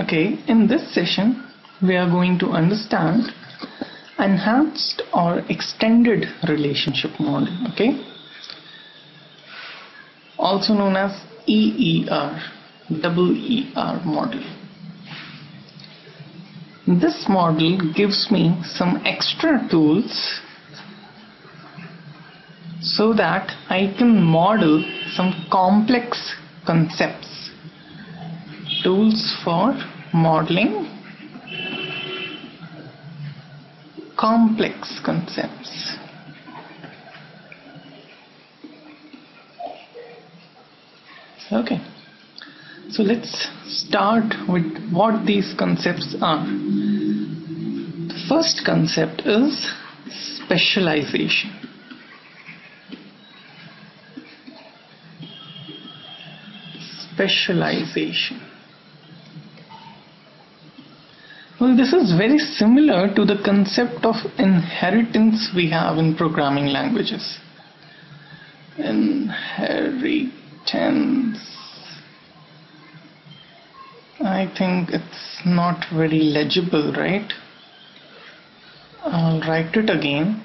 Okay, in this session we are going to understand enhanced or extended relationship model, okay, also known as EER model. This model gives me some extra tools so that I can model some complex concepts. Tools for modeling complex concepts. Okay, so let's start with what these concepts are. The first concept is specialization. Specialization. Well, this is very similar to the concept of inheritance we have in programming languages. Inheritance. I think it's not very legible, right? I'll write it again.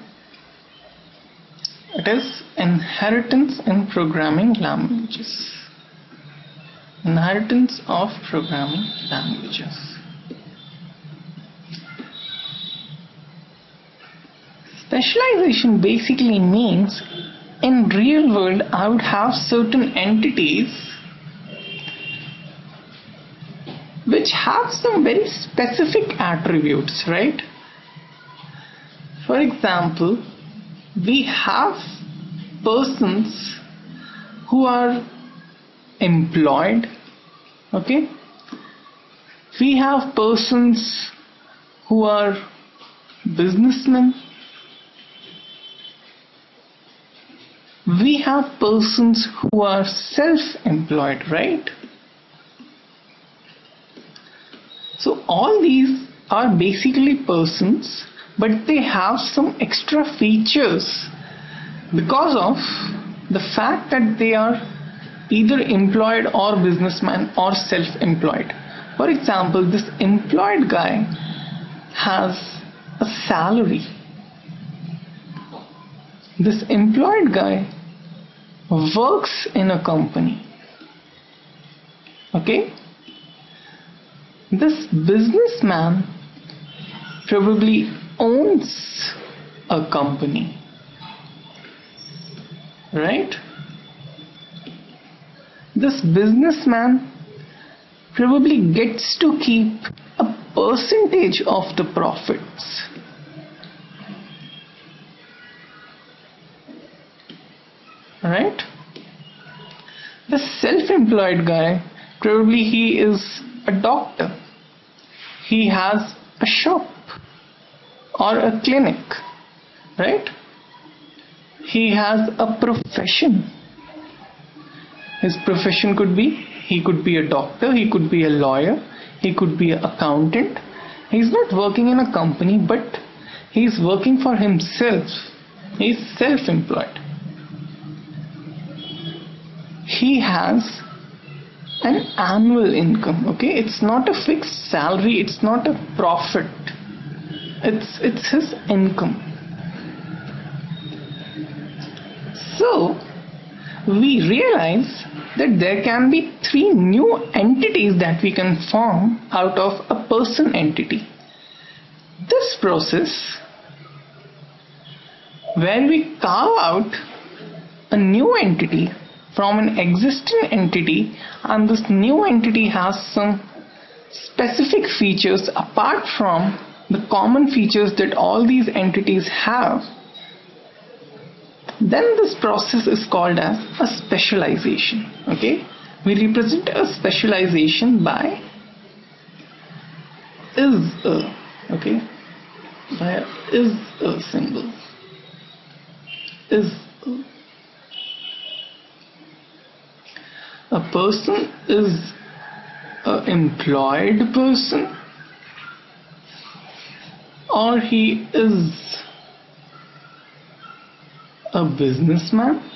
It is inheritance in programming languages. Inheritance of programming languages. Specialization basically means in real world I would have certain entities which have some very specific attributes, right? For example, we have persons who are employed, okay? We have persons who are businessmen. We have persons who are self-employed, right? So all these are basically persons, but they have some extra features because of the fact that they are either employed or businessman or self-employed. For example, this employed guy has a salary. This employed guy works in a company, okay? This businessman probably owns a company, right? This businessman probably gets to keep a percentage of the profits. Right? The self-employed guy, probably he is a doctor, he has a shop or a clinic, right? He has a profession. His profession could be, he could be a doctor, he could be a lawyer, he could be an accountant. He's not working in a company, but he's working for himself. He's self-employed. He has an annual income, okay? It's not a fixed salary, it's not a profit, it's his income. So we realize that there can be three new entities that we can form out of a person entity. This process where we carve out a new entity from an existing entity, and this new entity has some specific features apart from the common features that all these entities have, then this process is called as a specialization, okay? We represent a specialization by is a symbol. Is a. A person is an employed person, or he is a businessman,